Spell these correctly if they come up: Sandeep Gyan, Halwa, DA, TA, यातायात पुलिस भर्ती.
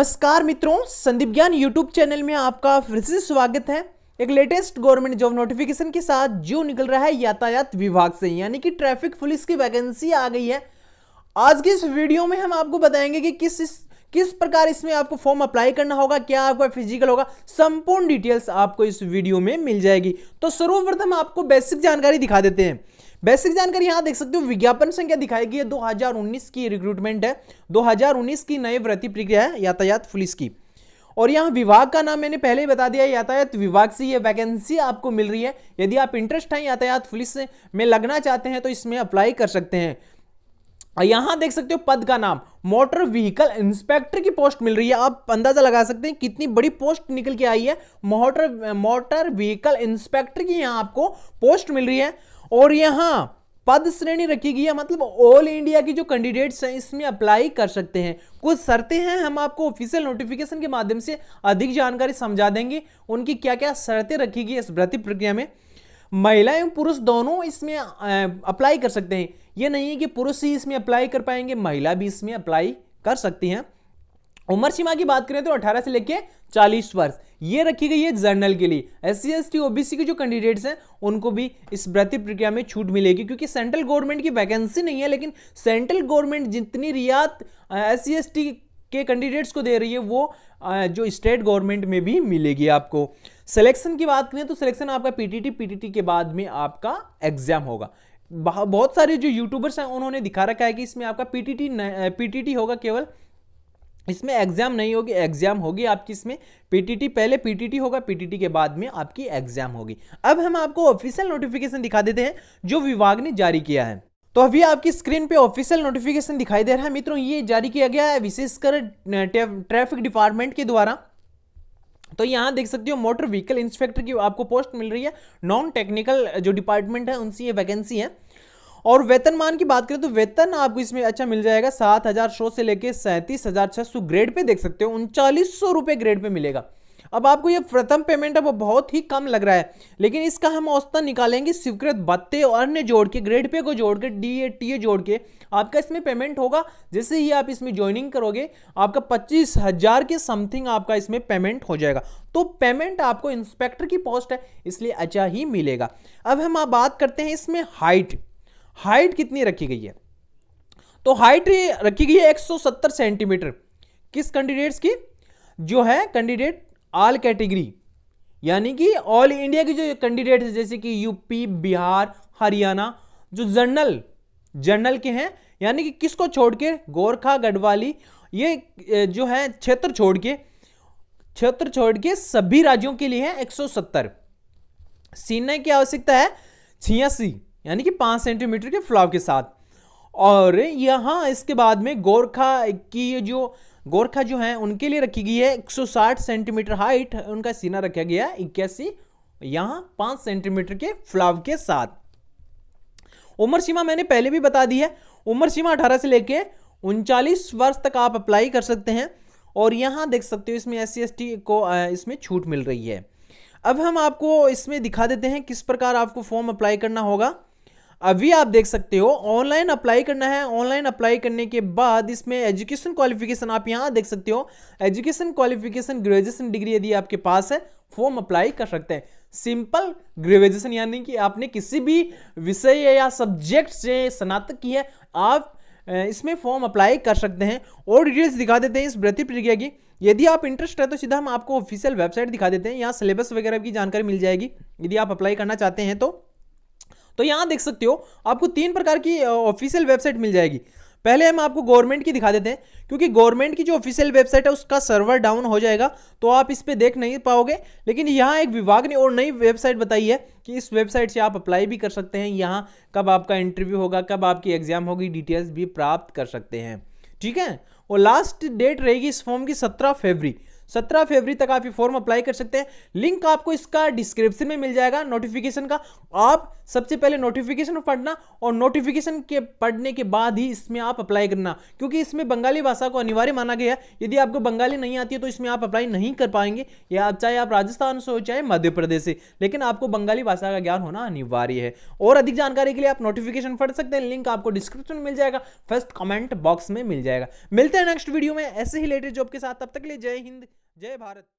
नमस्कार मित्रों, संदीप ज्ञान यूट्यूब चैनल में आपका फिर से स्वागत है। एक लेटेस्ट गवर्नमेंट जॉब नोटिफिकेशन के साथ जो निकल रहा है यातायात विभाग से, यानी कि ट्रैफिक पुलिस की वैकेंसी आ गई है। आज की इस वीडियो में हम आपको बताएंगे कि किस प्रकार इसमें आपको फॉर्म अप्लाई करना होगा, क्या आपका फिजिकल होगा, संपूर्ण डिटेल्स आपको इस वीडियो में मिल जाएगी। तो सर्वप्रथम आपको बेसिक जानकारी दिखा देते हैं। बेसिक जानकारी यहाँ देख सकते हो, विज्ञापन संख्या दिखाई गई है 2019 की रिक्रूटमेंट है, 2019 की नई भर्ती प्रक्रिया है यातायात पुलिस की। और यहाँ विभाग का नाम मैंने पहले ही बता दिया है, यातायात विभाग से ये वैकेंसी आपको मिल रही है। यदि आप इंटरेस्ट हैं यातायात पुलिस में लगना चाहते हैं तो इसमें अप्लाई कर सकते हैं। और यहाँ देख सकते हो पद का नाम मोटर व्हीकल इंस्पेक्टर की पोस्ट मिल रही है। आप अंदाजा लगा सकते हैं कितनी बड़ी पोस्ट निकल के आई है, मोटर व्हीकल इंस्पेक्टर की यहाँ आपको पोस्ट मिल रही है। और यहाँ पद श्रेणी रखी गई है, मतलब ऑल इंडिया की जो कैंडिडेट्स हैं इसमें अप्लाई कर सकते हैं। कुछ शर्तें हैं, हम आपको ऑफिशियल नोटिफिकेशन के माध्यम से अधिक जानकारी समझा देंगे उनकी क्या क्या शर्तें रखी गई इस भर्ती प्रक्रिया में। महिला एवं पुरुष दोनों इसमें अप्लाई कर सकते हैं, ये नहीं है कि पुरुष ही इसमें अप्लाई कर पाएंगे, महिला भी इसमें अप्लाई कर सकती हैं। उम्र सीमा की बात करें तो 18 से लेकर 40 वर्ष ये रखी गई है जर्नल के लिए। एससी एसटी ओबीसी के जो कैंडिडेट्स हैं उनको भी इस भर्ती प्रक्रिया में छूट मिलेगी, क्योंकि सेंट्रल गवर्नमेंट की वैकेंसी नहीं है, लेकिन सेंट्रल गवर्नमेंट जितनी रियायत एससी एसटी के कैंडिडेट्स को दे रही है वो जो स्टेट गवर्नमेंट में भी मिलेगी आपको। सिलेक्शन की बात करें तो सिलेक्शन आपका पीटीटी के बाद में आपका एग्जाम होगा। बहुत सारे जो यूट्यूबर्स हैं उन्होंने दिखा रखा है कि इसमें आपका पीटीटी होगा, केवल इसमें एग्जाम नहीं होगी। एग्जाम होगी आपकी इसमें, पीटीटी पहले पीटीटी होगा, पीटीटी के बाद में आपकी एग्जाम होगी। अब हम आपको ऑफिशियल नोटिफिकेशन दिखा देते हैं जो विभाग ने जारी किया है। तो अभी आपकी स्क्रीन पे ऑफिशियल नोटिफिकेशन दिखाई दे रहा है मित्रों, ये जारी किया गया है विशेषकर ट्रैफिक डिपार्टमेंट के द्वारा। तो यहाँ देख सकते हो मोटर व्हीकल इंस्पेक्टर की आपको पोस्ट मिल रही है। नॉन टेक्निकल जो डिपार्टमेंट है उनसे ये वैकेंसी है। और वेतनमान की बात करें तो वेतन आपको इसमें अच्छा मिल जाएगा, 7,100 से लेकर 37,600 ग्रेड पे देख सकते हो, 3,900 रुपये ग्रेड पे मिलेगा। अब आपको ये प्रथम पेमेंट अब बहुत ही कम लग रहा है, लेकिन इसका हम औसतन निकालेंगे स्वीकृत भत्ते और अन्य जोड़ के, ग्रेड पे को जोड़ के, DA TA जोड़ के आपका इसमें पेमेंट होगा। जैसे ही आप इसमें ज्वाइनिंग करोगे आपका 25,000 के समथिंग आपका इसमें पेमेंट हो जाएगा। तो पेमेंट आपको इंस्पेक्टर की पोस्ट है इसलिए अच्छा ही मिलेगा। अब हम बात करते हैं इसमें हाइट कितनी रखी गई है। तो हाइट रखी गई है 170 सेंटीमीटर, किस कैंडिडेट्स की, जो है कैंडिडेट ऑल कैटेगरी, यानी कि ऑल इंडिया की जो कैंडिडेट है जैसे कि यूपी, बिहार, हरियाणा, जो जर्नल के हैं, यानी कि किसको छोड़ के, गोरखा, गढ़वाली, ये जो है क्षेत्र छोड़ के सभी राज्यों के लिए है 170। सीने की आवश्यकता है 86, यानी कि 5 सेंटीमीटर के फ्लाव के साथ। और यहाँ इसके बाद में गोरखा जो हैं उनके लिए रखी गई है 160 सेंटीमीटर हाइट, उनका सीना रखा गया है 81, यहाँ 5 सेंटीमीटर के फ्लाव के साथ। उम्र सीमा मैंने पहले भी बता दी है, उम्र सीमा 18 से लेके 39 वर्ष तक आप अप्लाई कर सकते हैं। और यहाँ देख सकते हो इसमें SC ST को इसमें छूट मिल रही है। अब हम आपको इसमें दिखा देते हैं किस प्रकार आपको फॉर्म अप्लाई करना होगा। अभी आप देख सकते हो ऑनलाइन अप्लाई करना है। ऑनलाइन अप्लाई करने के बाद इसमें एजुकेशन क्वालिफिकेशन आप यहाँ देख सकते हो, एजुकेशन क्वालिफिकेशन ग्रेजुएशन डिग्री यदि आपके पास है फॉर्म अप्लाई कर सकते हैं। सिंपल ग्रेजुएशन यानी कि आपने किसी भी विषय या सब्जेक्ट से स्नातक की है, आप इसमें फॉर्म अप्लाई कर सकते हैं। और डिटेल्स दिखा देते हैं इस भर्ती प्रक्रिया की। यदि आप इंटरेस्ट है तो सीधा हम आपको ऑफिशियल वेबसाइट दिखा देते हैं, यहाँ सिलेबस वगैरह की जानकारी मिल जाएगी यदि आप अप्लाई करना चाहते हैं तो। तो यहाँ देख सकते हो आपको 3 प्रकार की ऑफिशियल वेबसाइट मिल जाएगी। पहले हम आपको गवर्नमेंट की दिखा देते हैं, क्योंकि गवर्नमेंट की जो ऑफिशियल वेबसाइट है उसका सर्वर डाउन हो जाएगा तो आप इस पर देख नहीं पाओगे। लेकिन यहाँ एक विभाग ने और नई वेबसाइट बताई है कि इस वेबसाइट से आप अप्लाई भी कर सकते हैं। यहाँ कब आपका इंटरव्यू होगा, कब आपकी एग्जाम होगी, डिटेल्स भी प्राप्त कर सकते हैं। ठीक है। और लास्ट डेट रहेगी इस फॉर्म की 17 फरवरी 17 फरवरी तक आप ये फॉर्म अप्लाई कर सकते हैं। लिंक आपको इसका डिस्क्रिप्शन में मिल जाएगा नोटिफिकेशन का। आप सबसे पहले नोटिफिकेशन पढ़ना और नोटिफिकेशन के पढ़ने के बाद ही इसमें आप अप्लाई करना, क्योंकि इसमें बंगाली भाषा को अनिवार्य माना गया है। यदि आपको बंगाली नहीं आती है तो इसमें आप अप्लाई नहीं कर पाएंगे, या आप चाहे आप राजस्थान से हो चाहे मध्य प्रदेश से, लेकिन आपको बंगाली भाषा का ज्ञान होना अनिवार्य है। और अधिक जानकारी के लिए आप नोटिफिकेशन पढ़ सकते हैं, लिंक आपको डिस्क्रिप्शन में मिल जाएगा, फर्स्ट कमेंट बॉक्स में मिल जाएगा। मिलते हैं नेक्स्ट वीडियो में ऐसे ही लेटेस्ट जॉब के साथ, तब तक के लिए जय हिंद जय भारत।